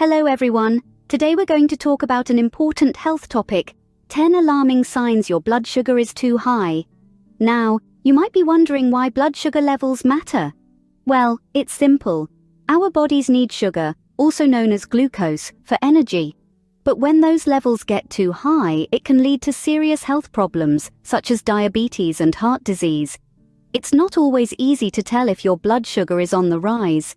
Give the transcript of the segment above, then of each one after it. Hello everyone, today we're going to talk about an important health topic, 10 alarming signs your blood sugar is too high. Now, you might be wondering why blood sugar levels matter. Well, it's simple. Our bodies need sugar, also known as glucose, for energy. But when those levels get too high, it can lead to serious health problems, such as diabetes and heart disease. It's not always easy to tell if your blood sugar is on the rise.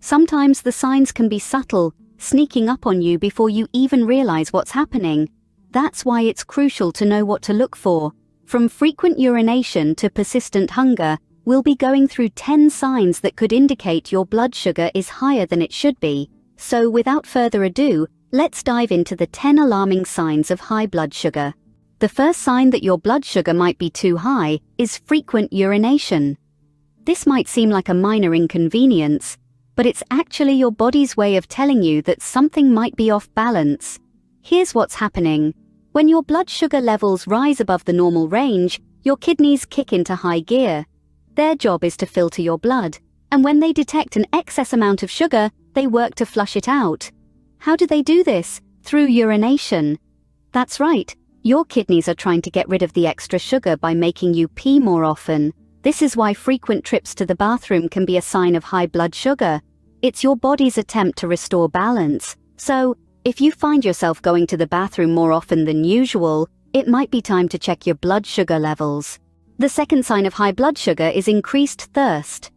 Sometimes the signs can be subtle, sneaking up on you before you even realize what's happening. That's why it's crucial to know what to look for. From frequent urination to persistent hunger, we'll be going through 10 signs that could indicate your blood sugar is higher than it should be. So without further ado, let's dive into the 10 alarming signs of high blood sugar. The first sign that your blood sugar might be too high is frequent urination. This might seem like a minor inconvenience, but it's actually your body's way of telling you that something might be off balance. Here's what's happening. When your blood sugar levels rise above the normal range, your kidneys kick into high gear. Their job is to filter your blood, and when they detect an excess amount of sugar, they work to flush it out. How do they do this? Through urination. That's right, your kidneys are trying to get rid of the extra sugar by making you pee more often. This is why frequent trips to the bathroom can be a sign of high blood sugar. It's your body's attempt to restore balance. So, if you find yourself going to the bathroom more often than usual, it might be time to check your blood sugar levels. The second sign of high blood sugar is increased thirst.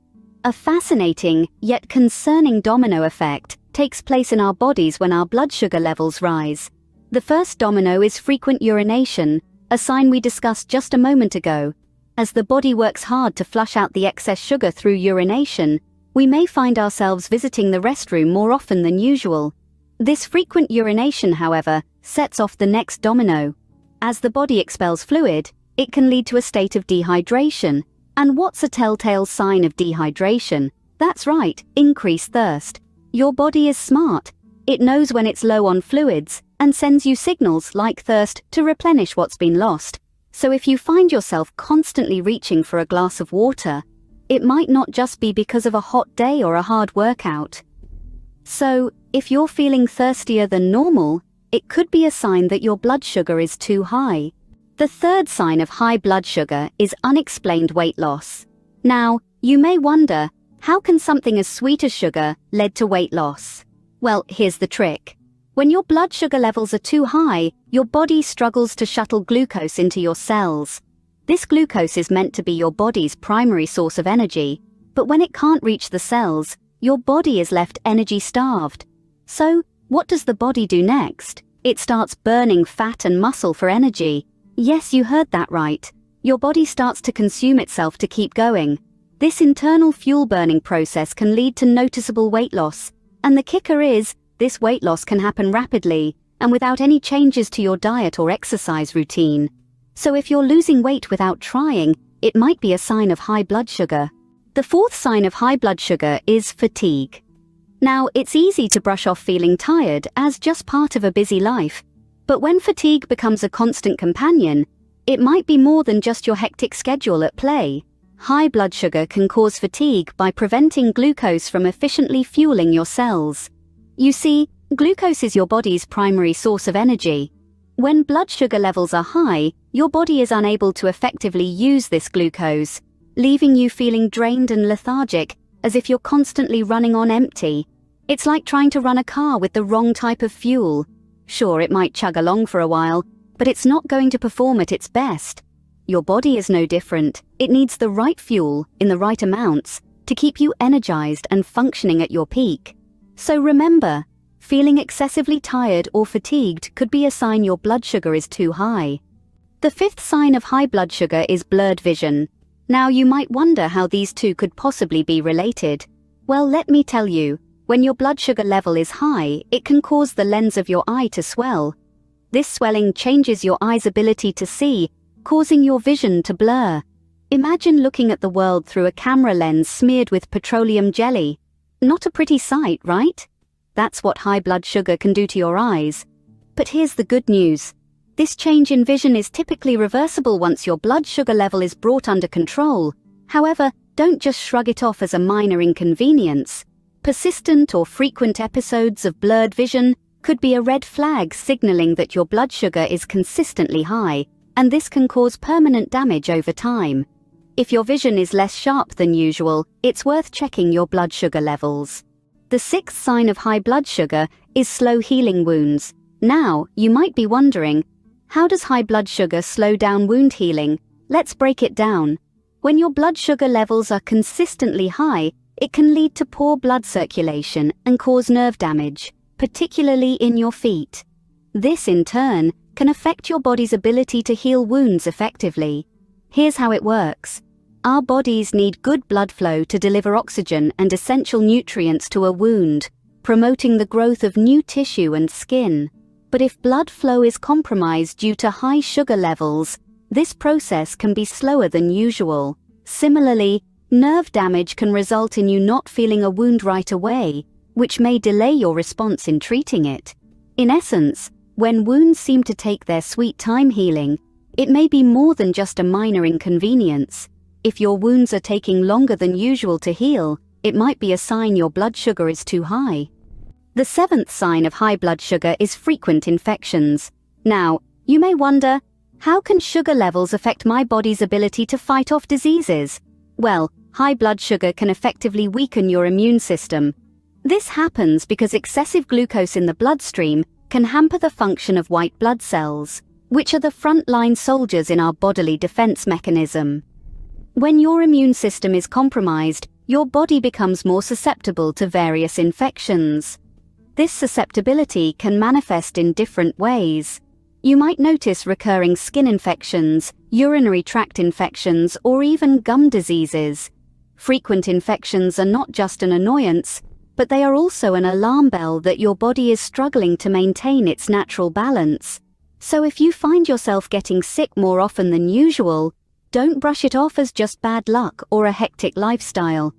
A fascinating, yet concerning domino effect takes place in our bodies when our blood sugar levels rise. The first domino is frequent urination, a sign we discussed just a moment ago. As the body works hard to flush out the excess sugar through urination, we may find ourselves visiting the restroom more often than usual. This frequent urination, however, sets off the next domino. As the body expels fluid, it can lead to a state of dehydration. And what's a telltale sign of dehydration? That's right, increased thirst. Your body is smart. It knows when it's low on fluids and sends you signals like thirst to replenish what's been lost. So if you find yourself constantly reaching for a glass of water, it might not just be because of a hot day or a hard workout. So, if you're feeling thirstier than normal, it could be a sign that your blood sugar is too high. The third sign of high blood sugar is unexplained weight loss. Now, you may wonder, how can something as sweet as sugar lead to weight loss? Well, here's the trick. When your blood sugar levels are too high, your body struggles to shuttle glucose into your cells. This glucose is meant to be your body's primary source of energy, but when it can't reach the cells, your body is left energy starved. So, what does the body do next? It starts burning fat and muscle for energy. Yes, you heard that right. Your body starts to consume itself to keep going. This internal fuel burning process can lead to noticeable weight loss, and the kicker is, this weight loss can happen rapidly, and without any changes to your diet or exercise routine. So if you're losing weight without trying, it might be a sign of high blood sugar. The fourth sign of high blood sugar is fatigue. Now, it's easy to brush off feeling tired as just part of a busy life, but when fatigue becomes a constant companion, it might be more than just your hectic schedule at play. High blood sugar can cause fatigue by preventing glucose from efficiently fueling your cells. You see, glucose is your body's primary source of energy. When blood sugar levels are high, your body is unable to effectively use this glucose, leaving you feeling drained and lethargic, as if you're constantly running on empty. It's like trying to run a car with the wrong type of fuel. Sure, it might chug along for a while, but it's not going to perform at its best. Your body is no different. It needs the right fuel, in the right amounts, to keep you energized and functioning at your peak. So remember, feeling excessively tired or fatigued could be a sign your blood sugar is too high. The fifth sign of high blood sugar is blurred vision. Now you might wonder how these two could possibly be related. Well, let me tell you, when your blood sugar level is high, it can cause the lens of your eye to swell. This swelling changes your eye's ability to see, causing your vision to blur. Imagine looking at the world through a camera lens smeared with petroleum jelly. Not a pretty sight, right? That's what high blood sugar can do to your eyes. But here's the good news. This change in vision is typically reversible once your blood sugar level is brought under control. However, don't just shrug it off as a minor inconvenience. Persistent or frequent episodes of blurred vision could be a red flag signaling that your blood sugar is consistently high, and this can cause permanent damage over time. If your vision is less sharp than usual, it's worth checking your blood sugar levels. The sixth sign of high blood sugar is slow healing wounds. Now, you might be wondering, how does high blood sugar slow down wound healing? Let's break it down. When your blood sugar levels are consistently high, it can lead to poor blood circulation and cause nerve damage, particularly in your feet. This, in turn, can affect your body's ability to heal wounds effectively. Here's how it works. Our bodies need good blood flow to deliver oxygen and essential nutrients to a wound, promoting the growth of new tissue and skin. But if blood flow is compromised due to high sugar levels, this process can be slower than usual. Similarly, nerve damage can result in you not feeling a wound right away, which may delay your response in treating it. In essence, when wounds seem to take their sweet time healing, it may be more than just a minor inconvenience. If your wounds are taking longer than usual to heal, it might be a sign your blood sugar is too high. The seventh sign of high blood sugar is frequent infections. Now, you may wonder, how can sugar levels affect my body's ability to fight off diseases? Well, high blood sugar can effectively weaken your immune system. This happens because excessive glucose in the bloodstream can hamper the function of white blood cells, which are the front-line soldiers in our bodily defense mechanism. When your immune system is compromised, your body becomes more susceptible to various infections. This susceptibility can manifest in different ways. You might notice recurring skin infections, urinary tract infections, or even gum diseases. Frequent infections are not just an annoyance, but they are also an alarm bell that your body is struggling to maintain its natural balance. So if you find yourself getting sick more often than usual, don't brush it off as just bad luck or a hectic lifestyle.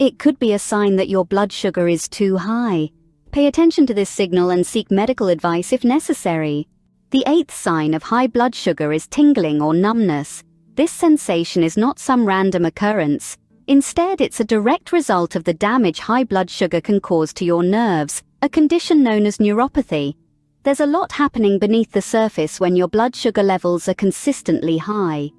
It could be a sign that your blood sugar is too high. Pay attention to this signal and seek medical advice if necessary. The eighth sign of high blood sugar is tingling or numbness. This sensation is not some random occurrence. Instead, it's a direct result of the damage high blood sugar can cause to your nerves, a condition known as neuropathy. There's a lot happening beneath the surface when your blood sugar levels are consistently high.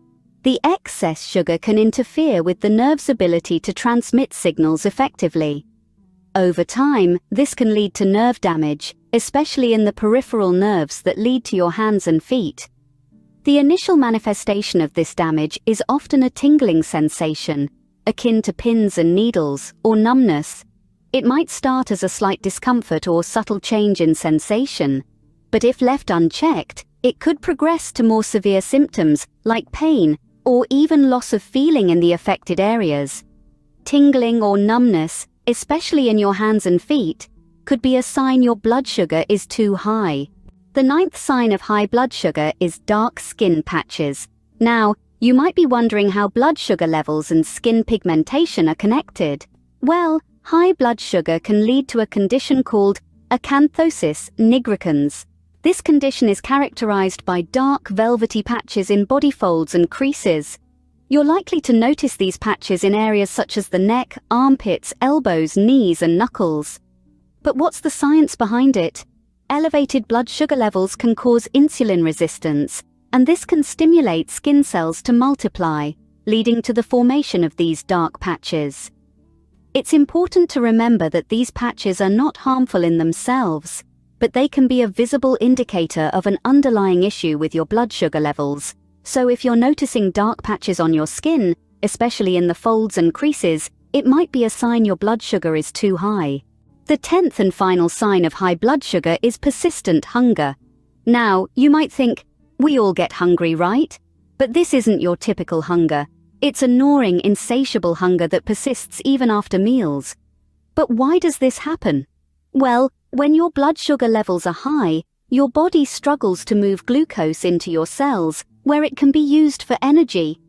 The excess sugar can interfere with the nerve's ability to transmit signals effectively. Over time, this can lead to nerve damage, especially in the peripheral nerves that lead to your hands and feet. The initial manifestation of this damage is often a tingling sensation, akin to pins and needles, or numbness. It might start as a slight discomfort or subtle change in sensation, but if left unchecked, it could progress to more severe symptoms, like pain, or even loss of feeling in the affected areas. Tingling or numbness, especially in your hands and feet, could be a sign your blood sugar is too high. The ninth sign of high blood sugar is dark skin patches. Now, you might be wondering how blood sugar levels and skin pigmentation are connected. Well, high blood sugar can lead to a condition called acanthosis nigricans. This condition is characterized by dark, velvety patches in body folds and creases. You're likely to notice these patches in areas such as the neck, armpits, elbows, knees, and knuckles. But what's the science behind it? Elevated blood sugar levels can cause insulin resistance, and this can stimulate skin cells to multiply, leading to the formation of these dark patches. It's important to remember that these patches are not harmful in themselves, but they can be a visible indicator of an underlying issue with your blood sugar levels. So if you're noticing dark patches on your skin, especially in the folds and creases, it might be a sign your blood sugar is too high. The 10th and final sign of high blood sugar is persistent hunger. Now, you might think, we all get hungry, right? But this isn't your typical hunger. It's a gnawing, insatiable hunger that persists even after meals. But why does this happen? Well, when your blood sugar levels are high, your body struggles to move glucose into your cells, where it can be used for energy.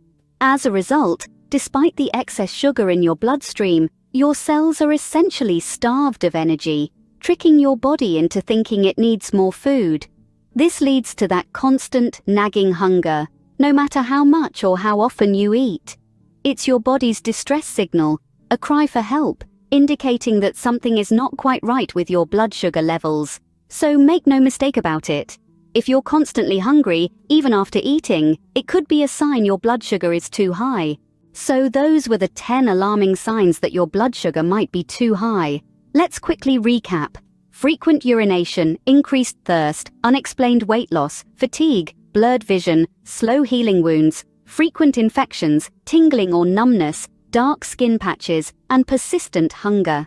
As a result, despite the excess sugar in your bloodstream, your cells are essentially starved of energy, tricking your body into thinking it needs more food. This leads to that constant, nagging hunger, no matter how much or how often you eat. It's your body's distress signal, a cry for help, indicating that something is not quite right with your blood sugar levels. So make no mistake about it. If you're constantly hungry, even after eating, it could be a sign your blood sugar is too high. So those were the 10 alarming signs that your blood sugar might be too high. Let's quickly recap. Frequent urination, increased thirst, unexplained weight loss, fatigue, blurred vision, slow healing wounds, frequent infections, tingling or numbness, dark skin patches, and persistent hunger.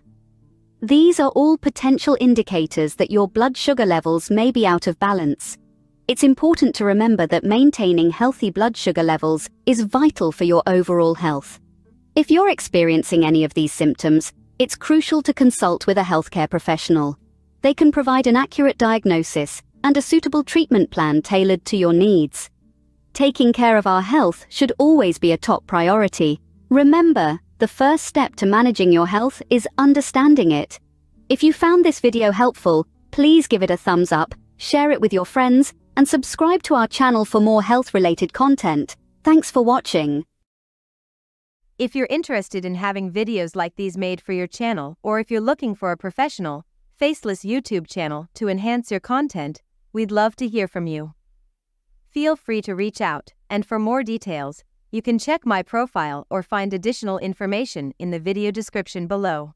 These are all potential indicators that your blood sugar levels may be out of balance. It's important to remember that maintaining healthy blood sugar levels is vital for your overall health. If you're experiencing any of these symptoms, it's crucial to consult with a healthcare professional. They can provide an accurate diagnosis and a suitable treatment plan tailored to your needs. Taking care of our health should always be a top priority. Remember, the first step to managing your health is understanding it. If you found this video helpful, please give it a thumbs up, share it with your friends, and subscribe to our channel for more health-related content. Thanks for watching. If you're interested in having videos like these made for your channel, or if you're looking for a professional, faceless YouTube channel to enhance your content, we'd love to hear from you. Feel free to reach out, and for more details, you can check my profile or find additional information in the video description below.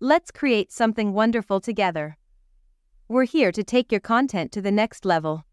Let's create something wonderful together. We're here to take your content to the next level.